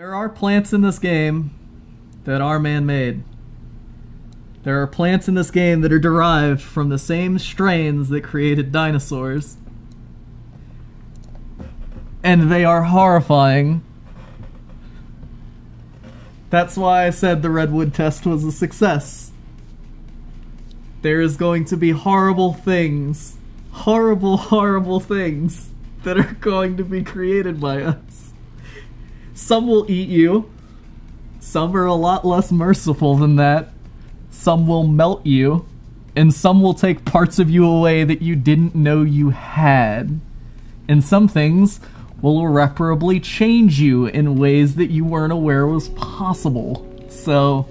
There are plants in this game that are man-made. There are plants in this game that are derived from the same strains that created dinosaurs. And they are horrifying. That's why I said the redwood test was a success. There is going to be horrible things. Horrible, horrible things that are going to be created by us. Some will eat you. Some are a lot less merciful than that. Some will melt you. And some will take parts of you away that you didn't know you had. And some things will irreparably change you in ways that you weren't aware was possible. So,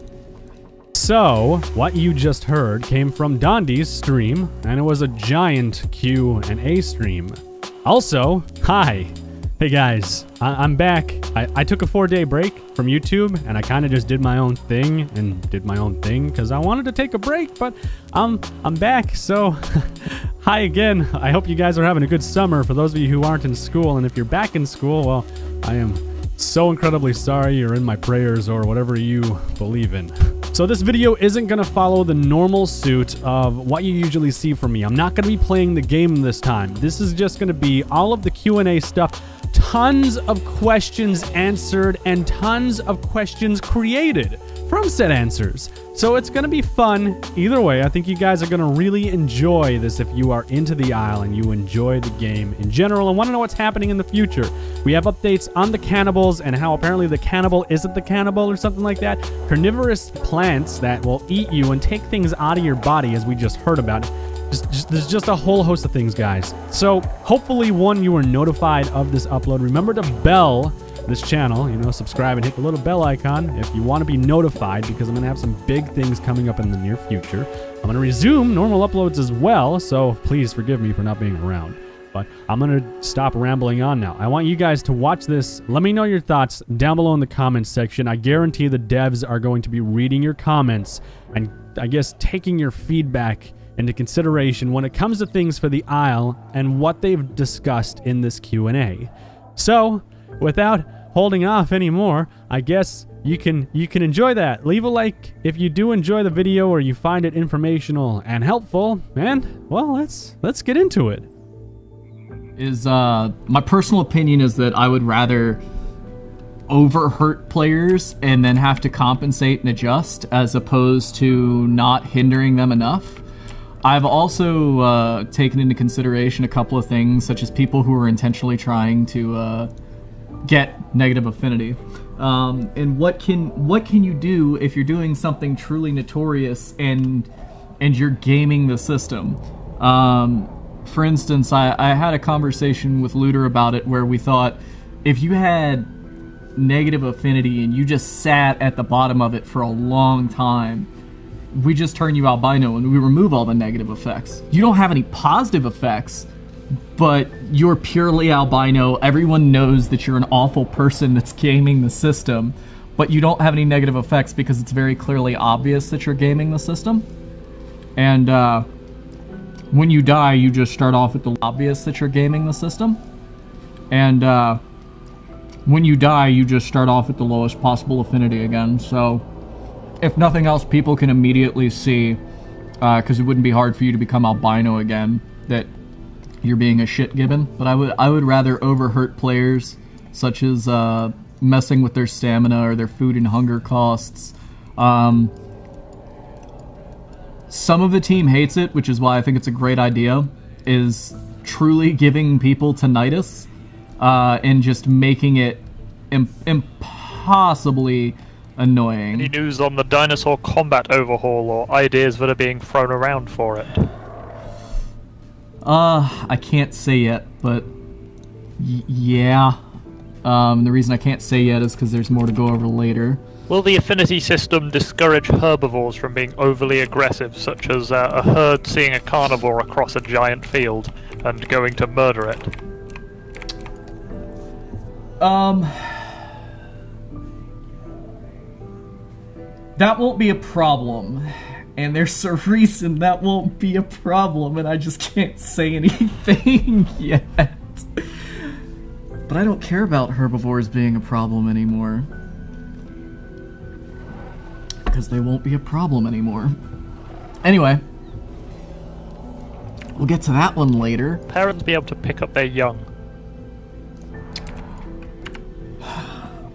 what you just heard came from Dondi's stream, and it was a giant Q&A stream. Also, hi. Hey guys, I'm back. I took a 4-day break from YouTube, and I kind of just did my own thing, because I wanted to take a break, but I'm back, so... Hi again. I hope you guys are having a good summer, for those of you who aren't in school, and if you're back in school, well, I am so incredibly sorry. You're in my prayers, or whatever you believe in. So this video isn't going to follow the normal suit of what you usually see from me. I'm not going to be playing the game this time. This is just going to be all of the Q&A stuff, tons of questions answered, and tons of questions created from said answers. So it's going to be fun. Either way, I think you guys are going to really enjoy this if you are into The Isle and you enjoy the game in general and want to know what's happening in the future. We have updates on the cannibals and how apparently the cannibal isn't the cannibal or something like that. Carnivorous plants that will eat you and take things out of your body, as we just heard about. There's just a whole host of things, guys. So hopefully, one, you were notified of this upload. Remember to bell this channel, you know, subscribe and hit the little bell icon if you want to be notified, because I'm going to have some big things coming up in the near future. I'm going to resume normal uploads as well, so please forgive me for not being around. But I'm going to stop rambling on now. I want you guys to watch this. Let me know your thoughts down below in the comments section. I guarantee the devs are going to be reading your comments and, I guess, taking your feedback into consideration when it comes to things for The Isle and what they've discussed in this Q&A. So, without holding off anymore, I guess you can enjoy that. Leave a like if you do enjoy the video or you find it informational and helpful. And well, let's get into it. My personal opinion is that I would rather overhurt players and then have to compensate and adjust, as opposed to not hindering them enough. I've also taken into consideration a couple of things, such as people who are intentionally trying to get negative affinity, and what can you do if you're doing something truly notorious and you're gaming the system. For instance, I had a conversation with Luter about it, where we thought if you had negative affinity and you just sat at the bottom of it for a long time, we just turn you albino and we remove all the negative effects. You don't have any positive effects, but you're purely albino. Everyone knows that you're an awful person that's gaming the system, but you don't have any negative effects because it's very clearly obvious that you're gaming the system. And when you die, you just start off with the obvious that you're gaming the system. And when you die, you just start off at the lowest possible affinity again. So if nothing else, people can immediately see, because it wouldn't be hard for you to become albino again, that you're being a shit gibbon. But I would rather overhurt players, such as messing with their stamina or their food and hunger costs. Some of the team hates it, which is why I think it's a great idea, is truly giving people tinnitus and just making it impossibly annoying. Any news on the dinosaur combat overhaul or ideas that are being thrown around for it? I can't say yet, but yeah. The reason I can't say yet is because there's more to go over later. Will the affinity system discourage herbivores from being overly aggressive, such as a herd seeing a carnivore across a giant field and going to murder it? That won't be a problem. And there's a reason that won't be a problem, and I just can't say anything yet. But I don't care about herbivores being a problem anymore. Because they won't be a problem anymore. Anyway. We'll get to that one later. Parents be able to pick up their young.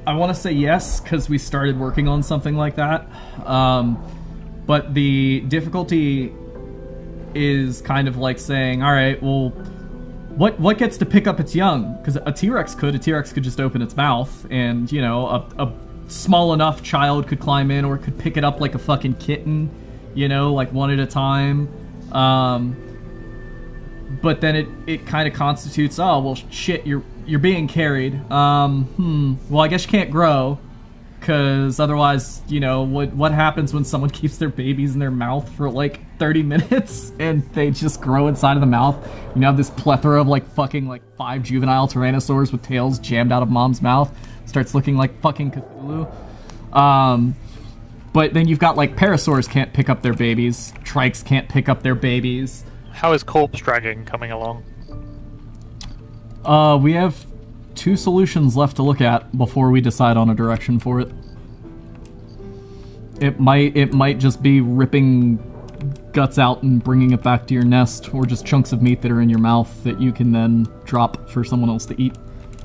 I want to say yes, because we started working on something like that. But the difficulty is kind of like saying, all right, well, what gets to pick up its young? Because a T-Rex could. A T-Rex could just open its mouth, and, you know, a small enough child could climb in or could pick it up like a fucking kitten, you know, like one at a time. But then it kind of constitutes, oh, well, shit, you're being carried. Well, I guess you can't grow, because otherwise, you know, what happens when someone keeps their babies in their mouth for, like, 30 minutes, and they just grow inside of the mouth? You know, have this plethora of, like, fucking, like, 5 juvenile tyrannosaurs with tails jammed out of mom's mouth. Starts looking like fucking Cthulhu. But then you've got, like, parasaurs can't pick up their babies. Trikes can't pick up their babies. How is corpse dragging coming along? We have 2 solutions left to look at before we decide on a direction for it. It might just be ripping guts out and bringing it back to your nest, or just chunks of meat that are in your mouth that you can then drop for someone else to eat.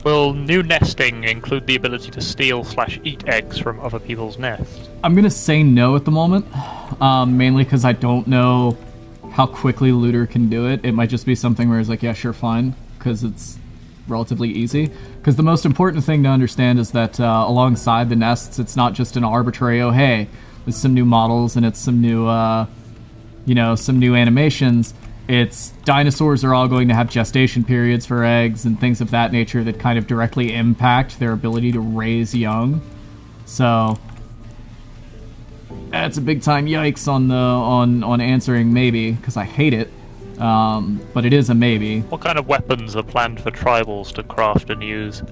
Will new nesting include the ability to steal/eat eggs from other people's nests? I'm gonna say no at the moment, mainly because I don't know how quickly Luter can do it. It might just be something where it's like, yeah, sure, fine, because it's relatively easy. Because the most important thing to understand is that alongside the nests, it's not just an arbitrary, oh hey, it's some new models and it's some new some new animations. It's dinosaurs are all going to have gestation periods for eggs and things of that nature that kind of directly impact their ability to raise young. So that's a big time yikes on answering maybe, because I hate it. But it is a maybe. What kind of weapons are planned for tribals to craft and use?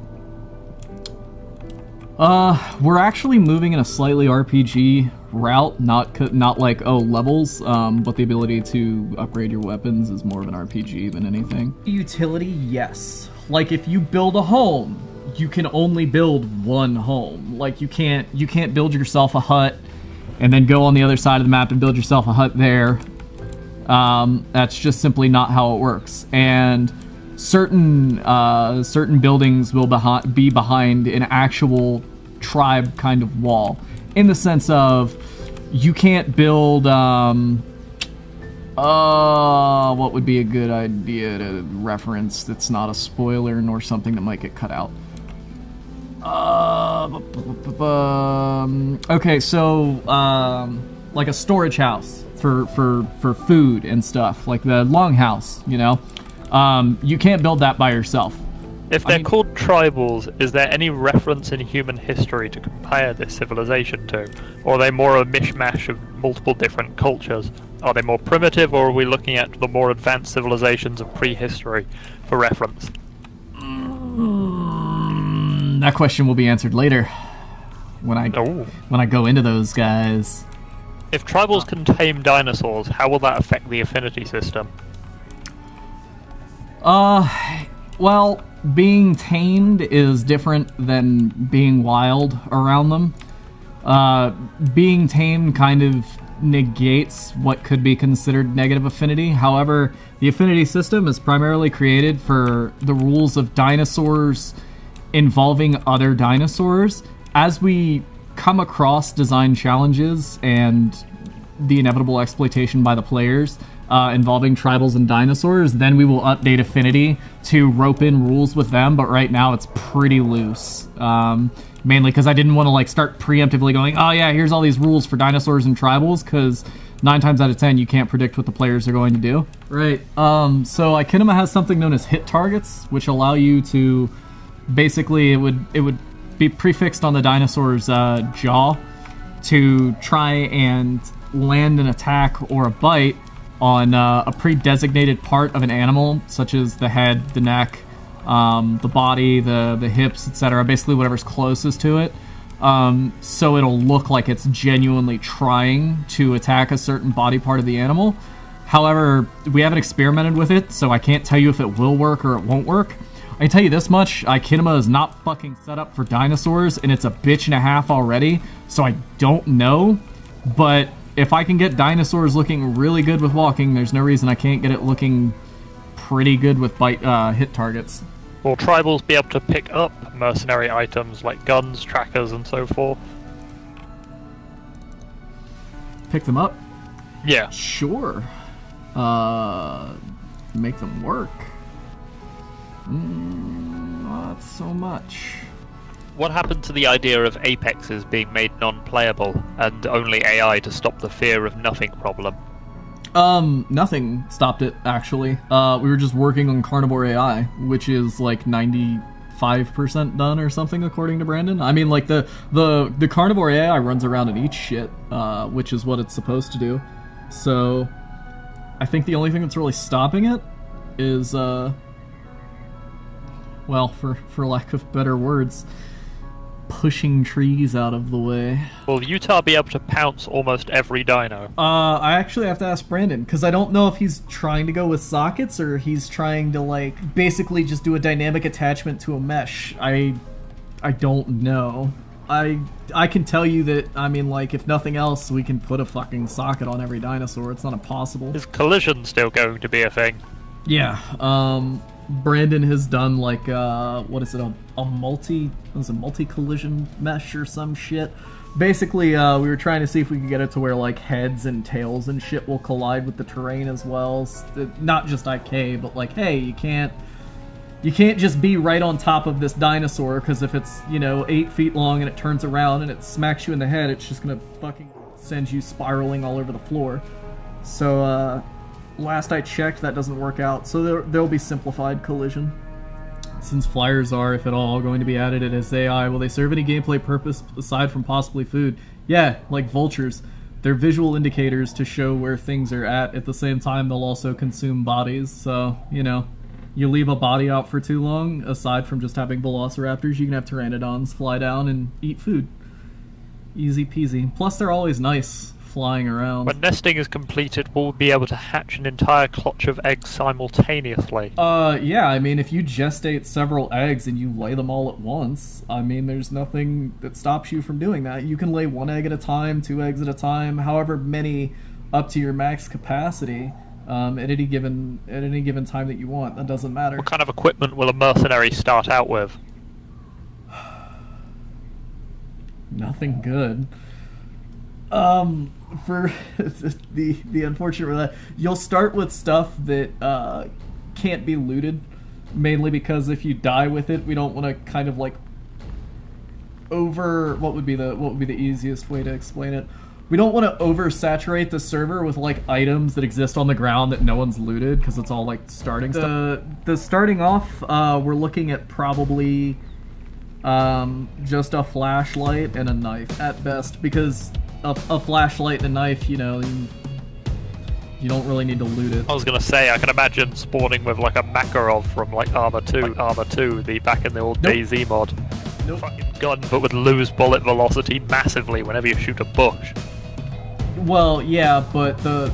We're actually moving in a slightly RPG route, not like, oh, levels, but the ability to upgrade your weapons is more of an RPG than anything. Utility, yes. Like, if you build a home, you can only build one home. Like, you can't build yourself a hut and then go on the other side of the map and build yourself a hut there. That's just simply not how it works. And certain buildings will be behind an actual tribe kind of wall, in the sense of you can't build. What would be a good idea to reference that's not a spoiler nor something that might get cut out? Okay, so like a storage house. For food and stuff, like the longhouse, you know? You can't build that by yourself. If they're called tribals, is there any reference in human history to compare this civilization to? Or are they more a mishmash of multiple different cultures? Are they more primitive, or are we looking at the more advanced civilizations of prehistory for reference? That question will be answered later, when I go into those guys. If tribals can tame dinosaurs, how will that affect the affinity system? Well, being tamed is different than being wild around them. Being tamed kind of negates what could be considered negative affinity. However, the affinity system is primarily created for the rules of dinosaurs involving other dinosaurs. As we come across design challenges and the inevitable exploitation by the players involving tribals and dinosaurs, then we will update affinity to rope in rules with them, but right now it's pretty loose. Mainly because I didn't want to like start preemptively going, oh yeah, here's all these rules for dinosaurs and tribals, because 9 times out of 10 you can't predict what the players are going to do. Right. So Ikinema has something known as hit targets, which allow you to basically, it would be prefixed on the dinosaur's jaw to try and land an attack or a bite on a pre-designated part of an animal, such as the head, the neck, the body, the hips, etc. Basically whatever's closest to it. So it'll look like it's genuinely trying to attack a certain body part of the animal. However, we haven't experimented with it, so I can't tell you if it will work or it won't work. I tell you this much, Ikinema is not fucking set up for dinosaurs, and it's a bitch and a half already, so I don't know. But if I can get dinosaurs looking really good with walking, there's no reason I can't get it looking pretty good with bite hit targets. Will tribals be able to pick up mercenary items like guns, trackers, and so forth? Pick them up? Yeah. Sure. Make them work? Not so much. What happened to the idea of apexes being made non-playable and only AI to stop the fear of nothing problem? Nothing stopped it, actually. We were just working on Carnivore AI, which is like 95% done or something, according to Brandon. I mean, like, the Carnivore AI runs around and eats shit, which is what it's supposed to do. So, I think the only thing that's really stopping it is, well, for lack of better words, pushing trees out of the way. Will Utah be able to pounce almost every dino? I actually have to ask Brandon, because I don't know if he's trying to go with sockets or he's trying to, like, basically just do a dynamic attachment to a mesh. I don't know. I can tell you that, I mean, like, if nothing else, we can put a fucking socket on every dinosaur. It's not impossible. Is collision still going to be a thing? Yeah, Brandon has done, like, what is it, a multi-collision mesh or some shit. Basically, we were trying to see if we could get it to where, like, heads and tails and shit will collide with the terrain as well. So, not just IK, but, like, hey, you can't just be right on top of this dinosaur, because if it's, you know, 8 feet long and it turns around and it smacks you in the head, it's just gonna fucking send you spiraling all over the floor. So, last I checked, that doesn't work out, so there'll be simplified collision. Since flyers are, if at all, going to be added as AI, will they serve any gameplay purpose aside from possibly food? Yeah, like vultures. They're visual indicators to show where things are at. At the same time, they'll also consume bodies, so, you know, you leave a body out for too long, aside from just having velociraptors, you can have pteranodons fly down and eat food. Easy peasy. Plus, they're always nice. Flying around. When nesting is completed, we'll be able to hatch an entire clutch of eggs simultaneously. Yeah, I mean, if you gestate several eggs and you lay them all at once, I mean, there's nothing that stops you from doing that. You can lay 1 egg at a time, 2 eggs at a time, however many up to your max capacity at any given time that you want. That doesn't matter. What kind of equipment will a mercenary start out with? Nothing good. For the unfortunate, you'll start with stuff that can't be looted, mainly because if you die with it, we don't want to kind of like over. What would be the easiest way to explain it? We don't want to oversaturate the server with like items that exist on the ground that no one's looted, because it's all like starting stuff. The starting off, we're looking at probably just a flashlight and a knife at best, because a flashlight and a knife, you know, you don't really need to loot it. I was gonna say, I can imagine spawning with like a Makarov from like Arma 2, the back in the old DayZ mod. No fucking gun, but would lose bullet velocity massively whenever you shoot a bush. Well, yeah, but the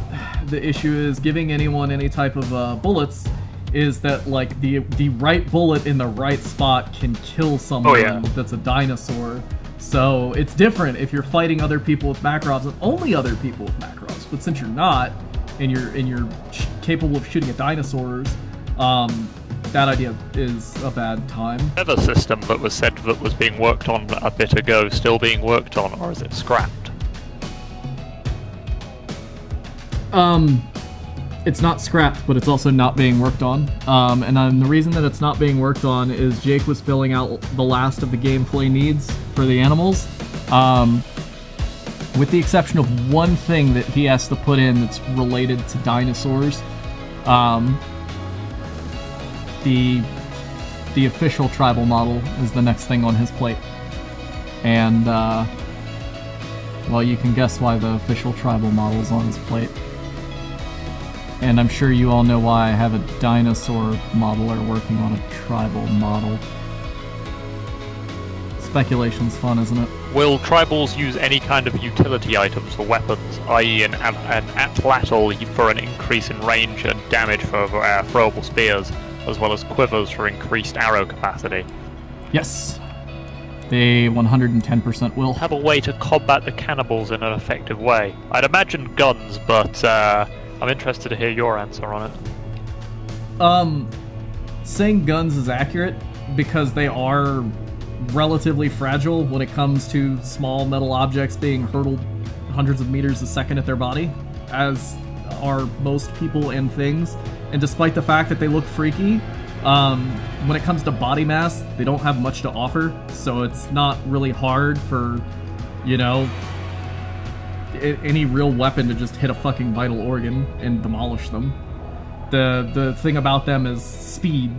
issue is giving anyone any type of bullets is that like the right bullet in the right spot can kill someone. Oh, yeah. That's a dinosaur. So it's different if you're fighting other people with Makarovs and only other people with Makarovs. But since you're not, and you're capable of shooting at dinosaurs, that idea is a bad time. Another system that was said that was being worked on a bit ago, still being worked on, or is it scrapped? It's not scrapped, but it's also not being worked on. And the reason that it's not being worked on is Jake was filling out the last of the gameplay needs for the animals, with the exception of one thing that he has to put in that's related to dinosaurs. The official tribal model is the next thing on his plate. And, well, you can guess why the official tribal model is on his plate. And I'm sure you all know why I have a dinosaur modeler working on a tribal model. Speculation's fun, isn't it? Will tribals use any kind of utility items for weapons, i.e. an atlatl for an increase in range and damage for throwable spears, as well as quivers for increased arrow capacity. Yes. They 110% will. Have a way to combat the cannibals in an effective way. I'd imagine guns, but I'm interested to hear your answer on it. Saying guns is accurate because they are relatively fragile when it comes to small metal objects being hurtled hundreds of meters a second at their body, as are most people and things. And despite the fact that they look freaky, when it comes to body mass, they don't have much to offer, so it's not really hard for, you know, any real weapon to just hit a fucking vital organ and demolish them. The thing about them is speed,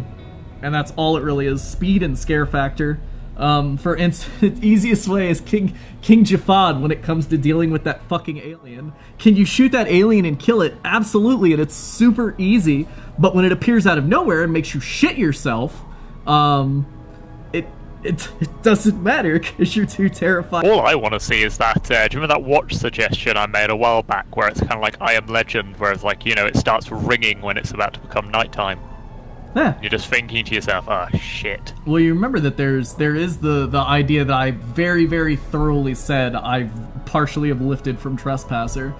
and that's all it really is, speed and scare factor. For instance, the easiest way is King Jafad when it comes to dealing with that fucking alien. Can you shoot that alien and kill it? Absolutely, and it's super easy. But when it appears out of nowhere and makes you shit yourself, it doesn't matter because you're too terrified. All I want to see is that, do you remember that watch suggestion I made a while back where it's kind of like I Am Legend, where it's like, you know, it starts ringing when it's about to become nighttime? Yeah. You're just thinking to yourself, ah, oh, shit. Well, you remember that there is the idea that I very, very thoroughly said I partially have lifted from Trespasser,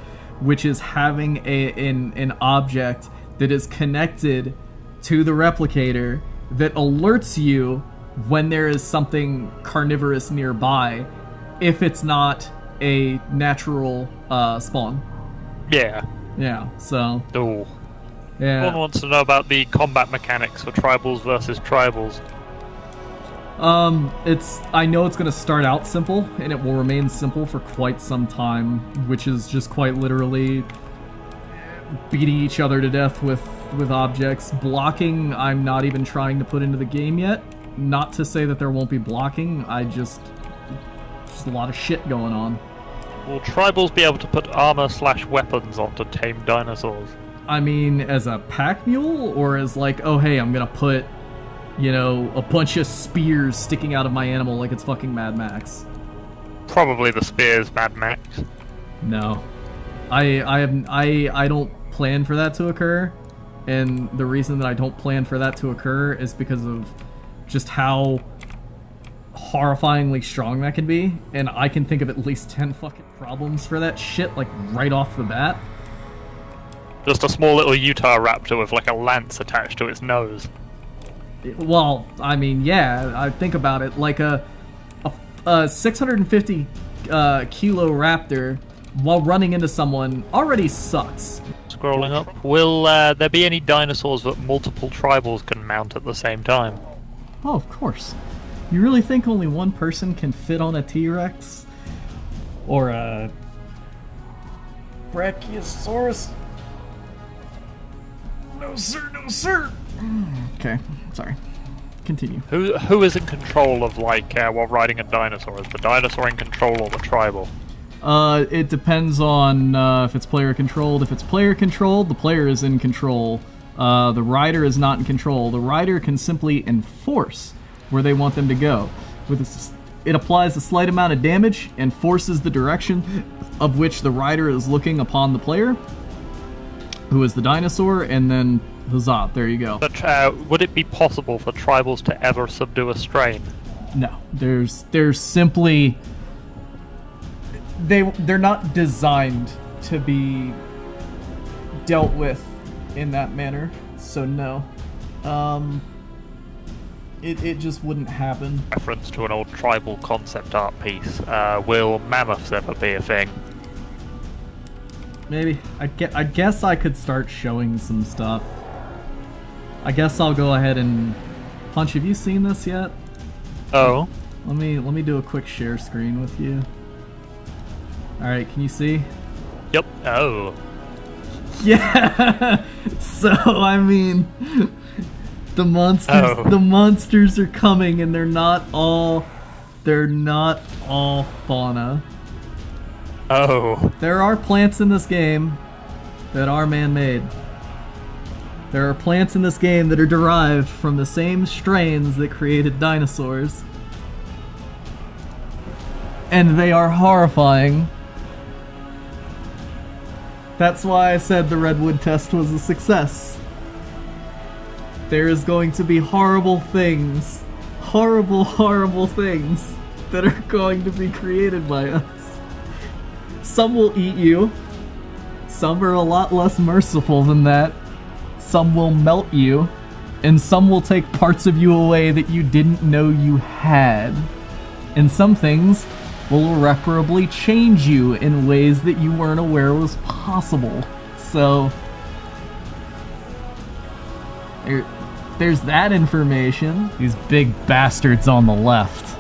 which is having an object that is connected to the replicator that alerts you when there is something carnivorous nearby, if it's not a natural spawn. Yeah. Yeah. So. Ooh. Yeah. One wants to know about the combat mechanics for tribals versus tribals. I know it's going to start out simple, and it will remain simple for quite some time, which is just quite literally beating each other to death with objects. Blocking, I'm not even trying to put into the game yet. Not to say that there won't be blocking, just a lot of shit going on. Will tribals be able to put armor/weapons onto tame dinosaurs? I mean, as a pack mule, or as like, oh hey, I'm gonna put, you know, a bunch of spears sticking out of my animal like it's fucking Mad Max? Probably the spears, Mad Max. No. I don't plan for that to occur, and the reason that I don't plan for that to occur is because of just how horrifyingly strong that can be, and I can think of at least 10 fucking problems for that shit, like, right off the bat. Just a small little Utah raptor with like a lance attached to its nose. Well, I mean, yeah, I think about it. Like a 650 kilo raptor while running into someone already sucks. Scrolling up. Will there be any dinosaurs that multiple tribals can mount at the same time? Oh, of course. You really think only one person can fit on a T-Rex? Or a Brachiosaurus? No, sir, no, sir! Okay, sorry. Continue. Who is in control of, like, while riding a dinosaur? Is the dinosaur in control or the tribal? It depends on if it's player-controlled. If it's player-controlled, the player is in control. The rider is not in control. The rider can simply enforce where they want them to go. It applies a slight amount of damage and forces the direction of which the rider is looking upon the player, who is the dinosaur, and then huzzah, there you go. But would it be possible for tribals to ever subdue a strain? No, there's simply... They're not designed to be dealt with in that manner, so no. It just wouldn't happen. Reference to an old tribal concept art piece, will mammoths ever be a thing? Maybe. I guess I could start showing some stuff. I guess I'll go ahead and... Punch, have you seen this yet? Oh. Let me do a quick share screen with you. Alright, can you see? Yep. Oh. Yeah! So, I mean... The monsters are coming, and they're not all fauna. Oh. There are plants in this game that are man-made. There are plants in this game that are derived from the same strains that created dinosaurs. And they are horrifying. That's why I said the Redwood test was a success. there is going to be horrible things. Horrible, horrible things that are going to be created by us. Some will eat you. Some are a lot less merciful than that. Some will melt you. And some will take parts of you away that you didn't know you had. And some things will irreparably change you in ways that you weren't aware was possible. So, there's that information. These big bastards on the left.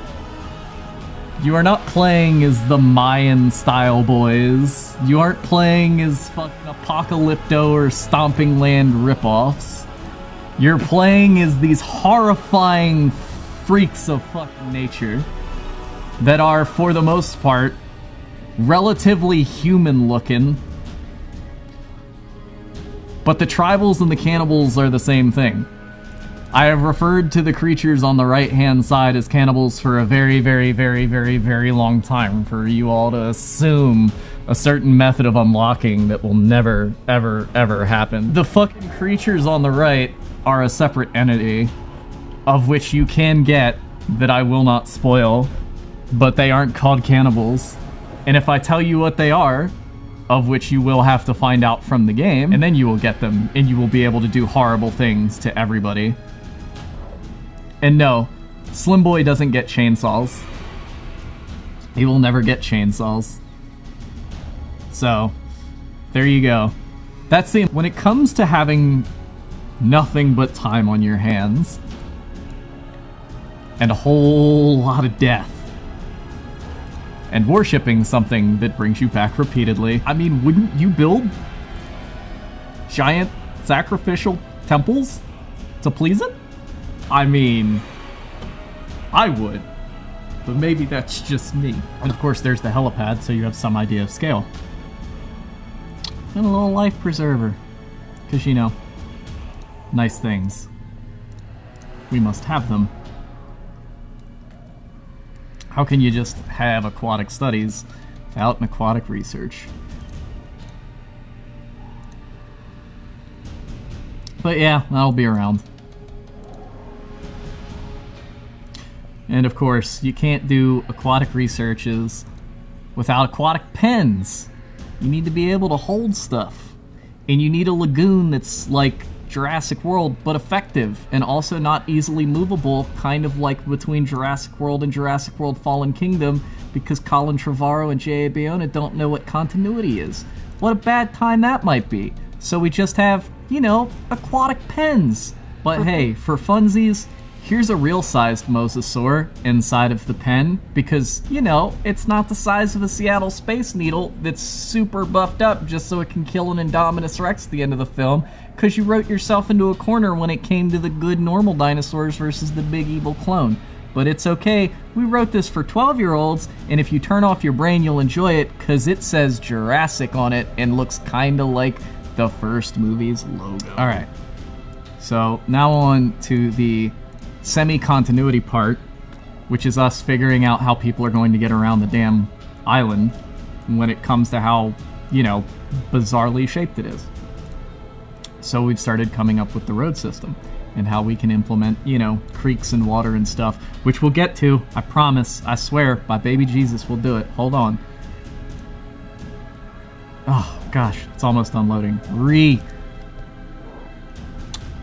You are not playing as the Mayan-style boys. You aren't playing as fucking Apocalypto or Stomping Land ripoffs. You're playing as these horrifying freaks of fucking nature that are, for the most part, relatively human-looking. But the tribals and the cannibals are the same thing. I have referred to the creatures on the right-hand side as cannibals for a very, very, very, very, very long time, for you all to assume a certain method of unlocking that will never, ever, ever happen. The fucking creatures on the right are a separate entity, of which you can get, that I will not spoil, but they aren't called cannibals. And if I tell you what they are, of which you will have to find out from the game, and then you will get them, and you will be able to do horrible things to everybody. And no, Slim Boy doesn't get chainsaws. He will never get chainsaws. So, there you go. That's the... When it comes to having nothing but time on your hands, and a whole lot of death, and worshipping something that brings you back repeatedly. I mean, wouldn't you build giant sacrificial temples to please it? I mean, I would, but maybe that's just me. And of course there's the helipad, so you have some idea of scale. And a little life preserver, because you know, nice things. We must have them. How can you just have aquatic studies without an aquatic research? But yeah, that'll be around. And of course, you can't do aquatic researches without aquatic pens. You need to be able to hold stuff. And you need a lagoon that's like Jurassic World, but effective, and also not easily movable, kind of like between Jurassic World and Jurassic World Fallen Kingdom, because Colin Trevorrow and J.A. Bayona don't know what continuity is. What a bad time that might be. So we just have, you know, aquatic pens. But hey, for funsies, here's a real-sized Mosasaur inside of the pen, because, you know, it's not the size of a Seattle Space Needle that's super buffed up just so it can kill an Indominus Rex at the end of the film, because you wrote yourself into a corner when it came to the good normal dinosaurs versus the big evil clone. But it's okay, we wrote this for 12-year-olds, and if you turn off your brain, you'll enjoy it, because it says Jurassic on it and looks kinda like the first movie's logo. Alright, so now on to the semi-continuity part, which is us figuring out how people are going to get around the damn island when it comes to how, you know, bizarrely shaped it is. So we've started coming up with the road system and how we can implement, you know, creeks and water and stuff, which we'll get to, I promise, I swear, by baby Jesus we'll do it. Hold on. Oh gosh, it's almost unloading.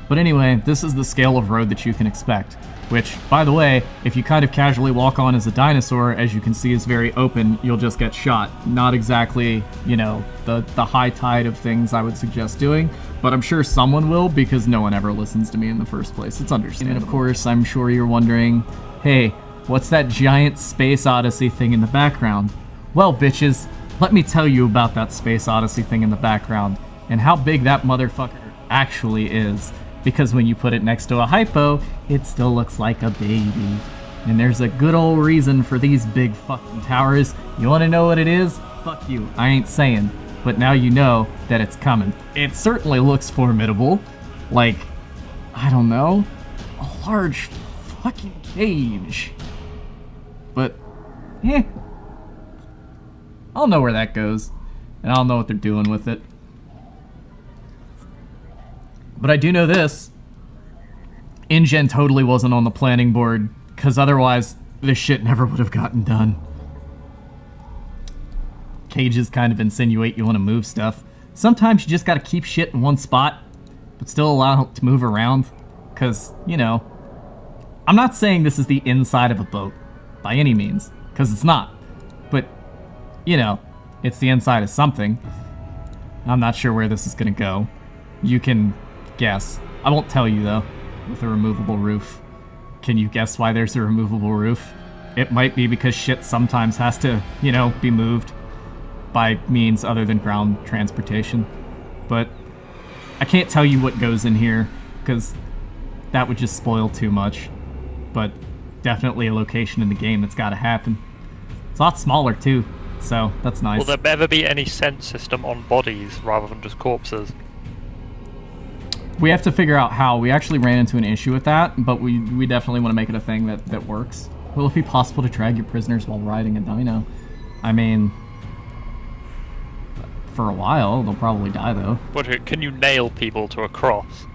But anyway, this is the scale of road that you can expect, which, by the way, if you kind of casually walk on as a dinosaur, as you can see is very open, you'll just get shot. Not exactly, you know, the high tide of things I would suggest doing, but I'm sure someone will, because no one ever listens to me in the first place. It's understandable. And of course, I'm sure you're wondering, hey, what's that giant Space Odyssey thing in the background? Well, bitches, let me tell you about that Space Odyssey thing in the background, and how big that motherfucker actually is. Because when you put it next to a hypo, it still looks like a baby. And there's a good old reason for these big fucking towers. You wanna know what it is? Fuck you, I ain't saying. But now you know that it's coming. It certainly looks formidable. Like, I don't know, a large fucking cage. But, eh. I'll know where that goes. And I'll know what they're doing with it. But I do know this, InGen totally wasn't on the planning board, because otherwise this shit never would have gotten done. Cages kind of insinuate you want to move stuff. Sometimes you just gotta keep shit in one spot, but still allow it to move around, because, you know, I'm not saying this is the inside of a boat, by any means, because it's not. But, you know, it's the inside of something. I'm not sure where this is gonna go. You can guess. I won't tell you, though, with a removable roof. Can you guess why there's a removable roof? It might be because shit sometimes has to, you know, be moved by means other than ground transportation. But I can't tell you what goes in here, because that would just spoil too much. But definitely a location in the game that's gotta happen. It's a lot smaller, too, so that's nice. Will there ever be any sense system on bodies rather than just corpses? We have to figure out how. We actually ran into an issue with that, but we definitely want to make it a thing that works. Will it be possible to drag your prisoners while riding a dino? I mean, for a while, they'll probably die, though. But can you nail people to a cross?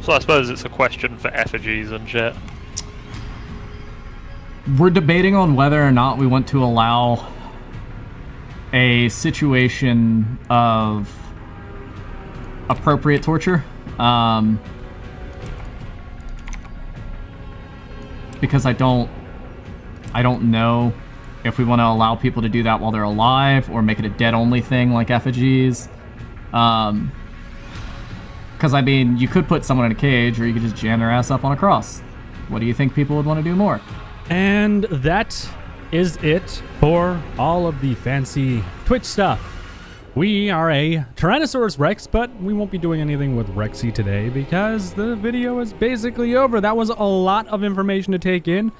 So I suppose it's a question for effigies and shit. We're debating on whether or not we want to allow a situation of appropriate torture, because I don't know if we want to allow people to do that while they're alive or make it a dead-only thing like effigies. Because, I mean, you could put someone in a cage or you could just jam their ass up on a cross. What do you think people would want to do more? And that is it for all of the fancy Twitch stuff. We are a Tyrannosaurus Rex, but we won't be doing anything with Rexy today because the video is basically over. That was a lot of information to take in,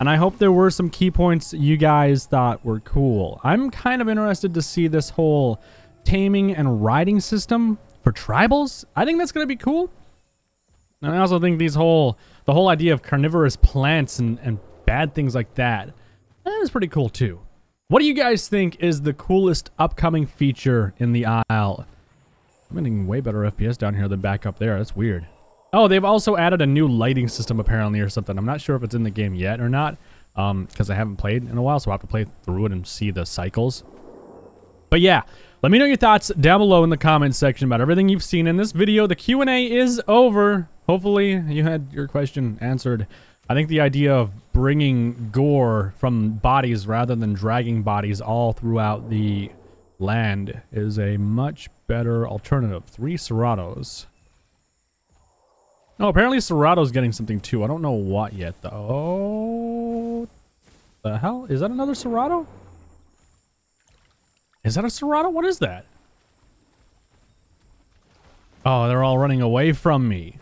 and I hope there were some key points you guys thought were cool. I'm kind of interested to see this whole taming and riding system for tribals. I think that's going to be cool. And I also think the whole idea of carnivorous plants and bad things like that, that is pretty cool too. What do you guys think is the coolest upcoming feature in the Isle? I'm getting way better FPS down here than back up there. That's weird. Oh, they've also added a new lighting system apparently or something. I'm not sure if it's in the game yet or not, because I haven't played in a while, so I'll have to play through it and see the cycles. But yeah, let me know your thoughts down below in the comments section about everything you've seen in this video. The Q&A is over. Hopefully you had your question answered. I think the idea of bringing gore from bodies rather than dragging bodies all throughout the land is a much better alternative. 3 Serratos. Oh, apparently Serrato's getting something too. I don't know what yet, though. Oh, the hell? Is that another Serrato? Is that a Serrato? What is that? Oh, they're all running away from me.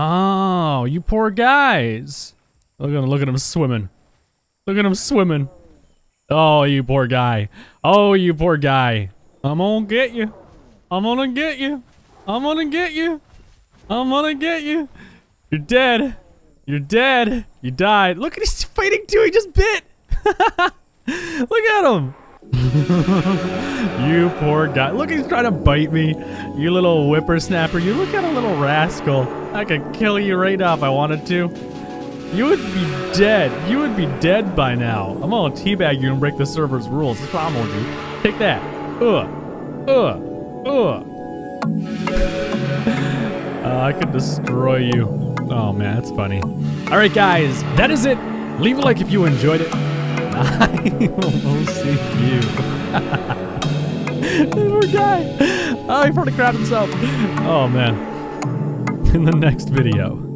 Oh, you poor guys. Look at him swimming. Look at him swimming. Oh, you poor guy. Oh, you poor guy. I'm gonna get you. I'm gonna get you. I'm gonna get you. I'm gonna get you. You're dead. You're dead. You died. Look at he's fighting too. He just bit. Look at him. You poor guy. Look, he's trying to bite me. You little whippersnapper. You look at a little rascal. I could kill you right now if I wanted to. You would be dead. You would be dead by now. I'm gonna teabag you and break the server's rules. That's what I'm gonna do. Take that. I could destroy you. Oh man, that's funny. Alright guys, that is it. Leave a like if you enjoyed it. I will see you. Poor guy. Oh, he probably grabbed himself. Oh man. In the next video.